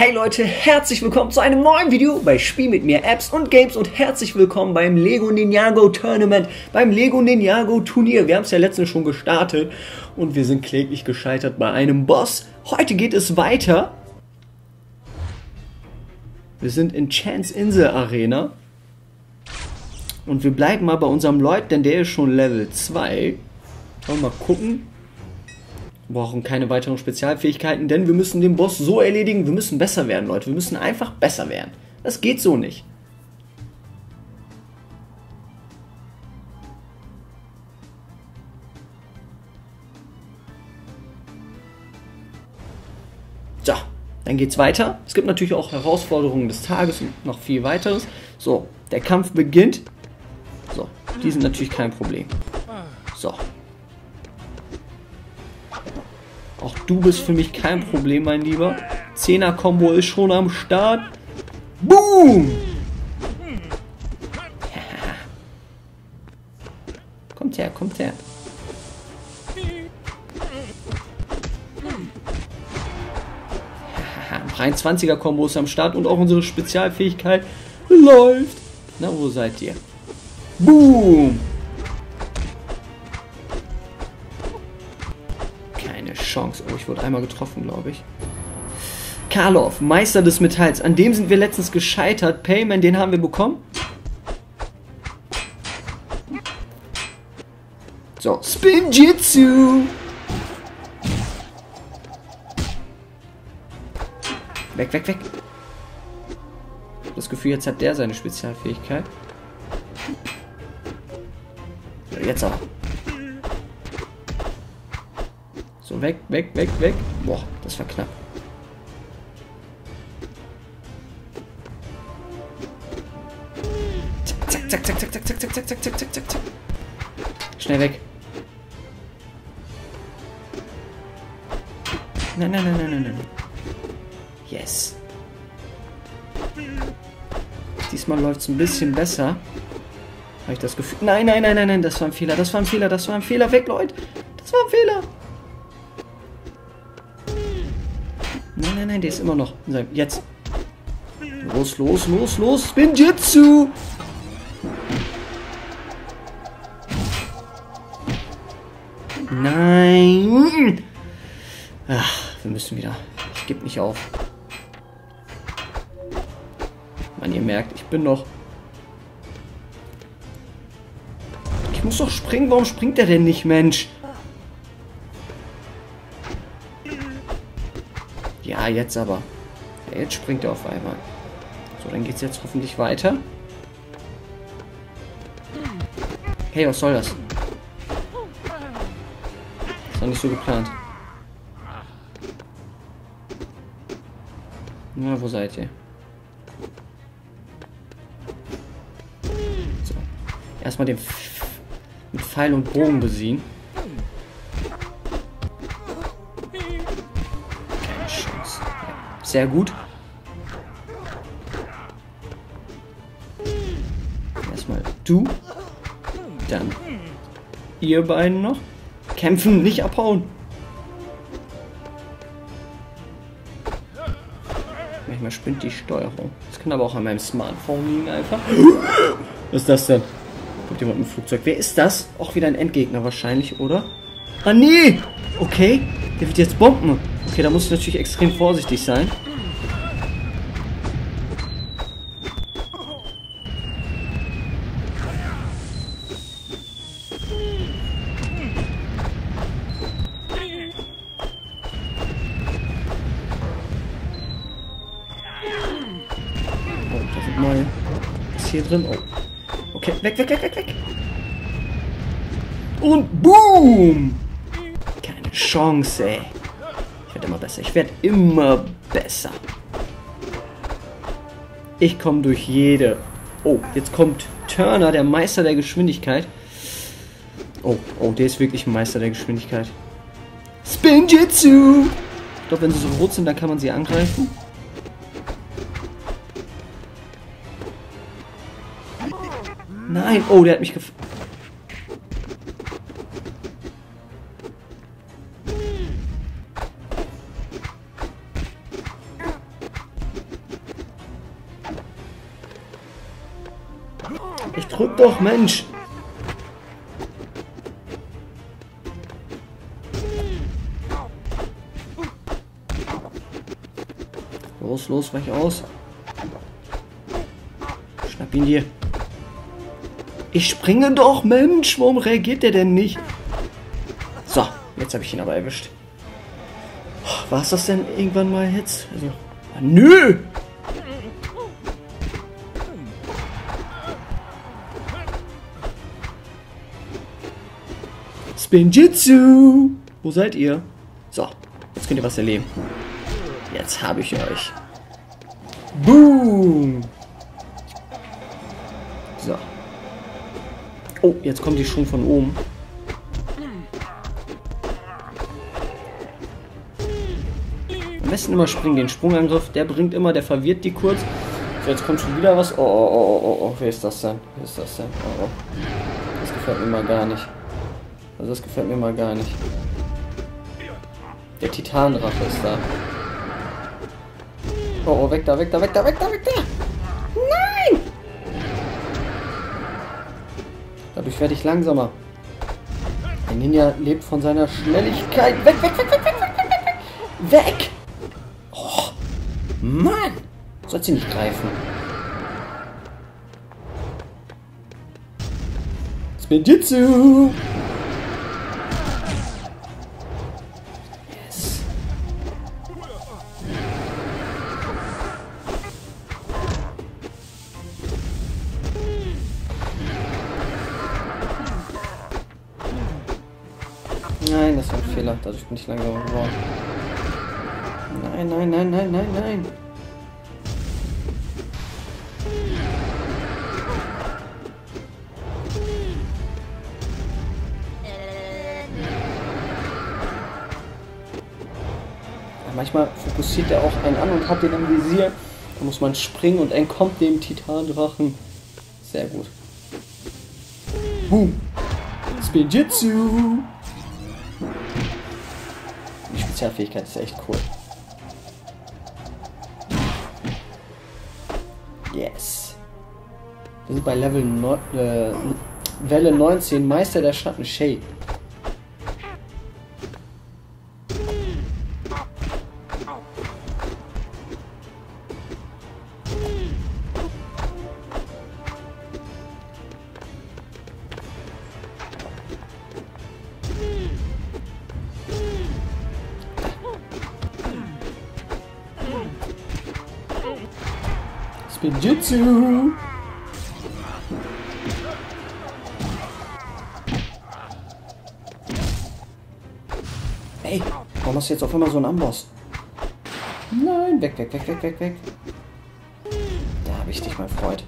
Hey Leute, herzlich willkommen zu einem neuen Video bei Spiel mit mir, Apps und Games und herzlich willkommen beim Lego Ninjago Tournament, beim Lego Ninjago Turnier. Wir haben es ja letztens schon gestartet und wir sind kläglich gescheitert bei einem Boss. Heute geht es weiter. Wir sind in Chance Insel Arena und wir bleiben mal bei unserem Lloyd, denn der ist schon Level 2. Wollen wir mal gucken. Wir brauchen keine weiteren Spezialfähigkeiten, denn wir müssen den Boss so erledigen, wir müssen besser werden, Leute. Wir müssen einfach besser werden. Das geht so nicht. So, dann geht's weiter. Es gibt natürlich auch Herausforderungen des Tages und noch viel weiteres. So, der Kampf beginnt. So, die sind natürlich kein Problem. So. Auch du bist für mich kein Problem, mein Lieber. 10er-Kombo ist schon am Start. Boom! Ja. Kommt her, kommt her. Ja. Ein 20er-Kombo ist am Start und auch unsere Spezialfähigkeit läuft. Na, wo seid ihr? Boom! Chance. Oh, ich wurde einmal getroffen, glaube ich. Karloff, Meister des Metalls. An dem sind wir letztens gescheitert. Payman, den haben wir bekommen. So, Spinjitsu. Weg, weg, weg. Ich habe das Gefühl, jetzt hat der seine Spezialfähigkeit. So, jetzt auch. So, weg, weg, weg, weg. Boah, das war knapp. Zack, zack, zack, zack, zack, zack, zack, zack, zack, zack, zack. Schnell weg. Nein, nein, nein, nein, nein, nein. Yes. Diesmal läuft es ein bisschen besser. Habe ich das Gefühl... Nein, nein, nein, nein, nein, das war ein Fehler, das war ein Fehler, das war ein Fehler. Weg, Leute. Das war ein Fehler. Nein, nein, nein, der ist immer noch. Jetzt. Los, los, los, los. Spinjitsu. Nein. Ach, wir müssen wieder. Ich gebe nicht auf. Mann, ihr merkt, ich bin noch. Ich muss doch springen. Warum springt er denn nicht, Mensch? Ja, jetzt aber. Ja, jetzt springt er auf einmal. So, dann geht's jetzt hoffentlich weiter. Hey, was soll das? Das war nicht so geplant. Na, wo seid ihr? So. Erstmal den mit Pfeil und Bogen besiegen. Sehr gut. Erstmal du. Dann ihr beiden noch. Kämpfen, nicht abhauen. Manchmal spinnt die Steuerung. Das kann aber auch an meinem Smartphone liegen einfach. Was ist das denn? Kommt jemand im Flugzeug? Wer ist das? Auch wieder ein Endgegner wahrscheinlich, oder? Ah, nee! Okay, der wird jetzt bomben. Okay, da muss ich natürlich extrem vorsichtig sein. Oh, da sind neue. Was ist hier drin? Oh. Okay, weg, weg, weg, weg, weg. Und boom! Keine Chance, ey. Immer besser. Ich werde immer besser. Ich komme durch jede. Oh, jetzt kommt Turner, der Meister der Geschwindigkeit. Oh, oh, der ist wirklich ein Meister der Geschwindigkeit. Spinjitsu! Ich glaube, wenn sie so rot sind, dann kann man sie angreifen. Nein, oh, der hat mich gefangen. Ich drück doch, Mensch. Los, los, weich aus. Schnapp ihn dir. Ich springe doch, Mensch. Warum reagiert der denn nicht? So, jetzt habe ich ihn aber erwischt. War es das denn irgendwann mal jetzt? Also, nö! Spinjitsu! Wo seid ihr? So, jetzt könnt ihr was erleben. Jetzt habe ich euch. Boom! So. Oh, jetzt kommt die schon von oben. Am besten immer springen, den Sprungangriff, der bringt immer, der verwirrt die kurz. So, jetzt kommt schon wieder was. Oh, oh, oh, oh, oh, wer ist das denn? Wer ist das denn? Oh, oh. Das gefällt mir mal gar nicht. Also das gefällt mir mal gar nicht. Der Titandrache ist da. Oh, oh, weg da, weg da, weg da, weg da, weg da! Nein! Dadurch werde ich langsamer. Der Ninja lebt von seiner Schnelligkeit. Weg, weg, weg, weg, weg, weg, weg, weg! Weg! Oh, Mann! Soll sie nicht greifen. Spinjitsu! Nein, das war ein Fehler. Dadurch bin ich langsamer geworden. Nein, nein, nein, nein, nein, nein. Ja, manchmal fokussiert er auch einen an und hat den im Visier. Da muss man springen und entkommt dem Titandrachen. Sehr gut. Boom. Spinjitsu. Fähigkeit ist echt cool. Yes. Wir sind bei Level Welle 19, Meister der Schatten, Shade. Spinjitsu! Ey, warum hast du jetzt auf einmal so einen Amboss? Nein, weg, weg, weg, weg, weg, weg. Da habe ich dich mal freut.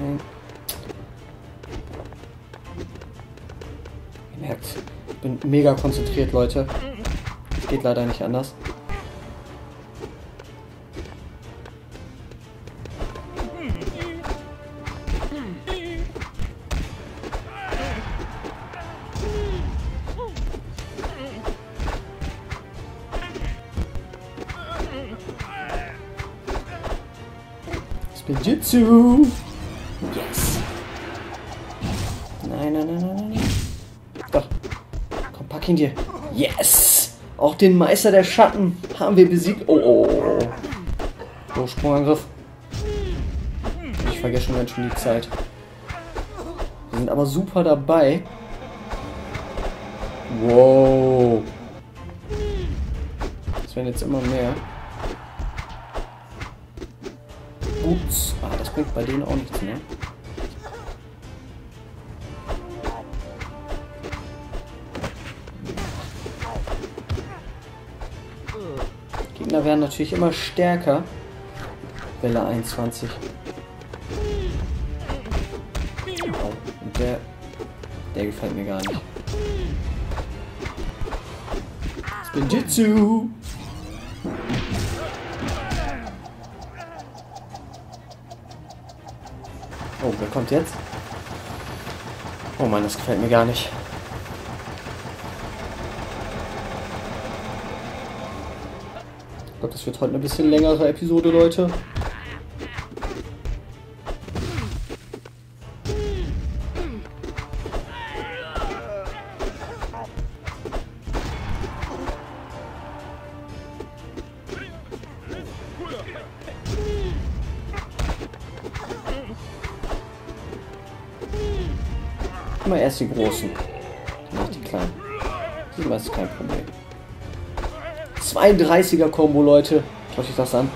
Nein. Ihr merkt, ich bin mega konzentriert, Leute. Geht leider nicht anders. Spinjitsu! Yes! Nein, nein, nein, nein, nein. Doch. Komm, pack ihn dir. Yes! Auch den Meister der Schatten haben wir besiegt. Oh, oh, oh. So, Sprungangriff. Ich vergesse schon ganz schön die Zeit. Wir sind aber super dabei. Wow. Das werden jetzt immer mehr. Ups. Ah, das bringt bei denen auch nichts mehr. Gegner werden natürlich immer stärker. Welle 21. Oh, und der gefällt mir gar nicht. Spinjitsu! Oh, wer kommt jetzt? Oh Mann, das gefällt mir gar nicht. Ich glaube, das wird heute eine bisschen längere Episode, Leute. Immer erst die Großen, danach die Kleinen. Das ist meist kein Problem. 32er-Kombo, Leute. Schaut euch das an.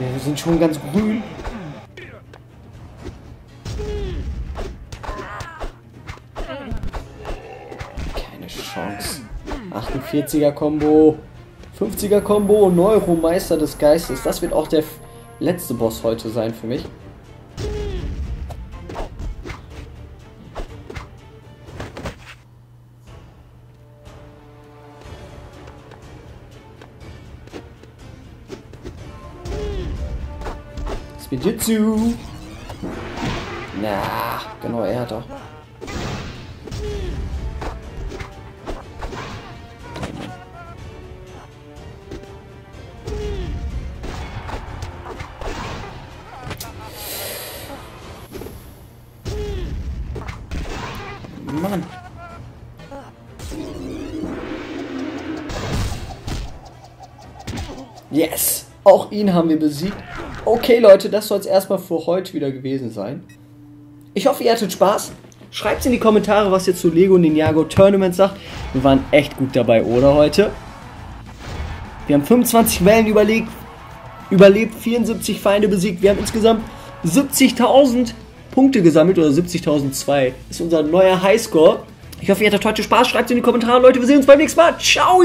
Ja, wir sind schon ganz grün. Keine Chance. 48er-Kombo. 50er-Kombo. Neuromeister des Geistes. Das wird auch der letzte Boss heute sein für mich. Bajutsu! Na, genau, er hat doch. Mann! Yes! Auch ihn haben wir besiegt. Okay, Leute, das soll es erstmal für heute wieder gewesen sein. Ich hoffe, ihr hattet Spaß. Schreibt in die Kommentare, was ihr zu Lego Ninjago Tournament sagt. Wir waren echt gut dabei, oder, heute? Wir haben 25 Wellen überlebt, 74 Feinde besiegt. Wir haben insgesamt 70.000 Punkte gesammelt, oder 70.002. Ist unser neuer Highscore. Ich hoffe, ihr hattet heute Spaß. Schreibt in die Kommentare, Leute. Wir sehen uns beim nächsten Mal. Ciao!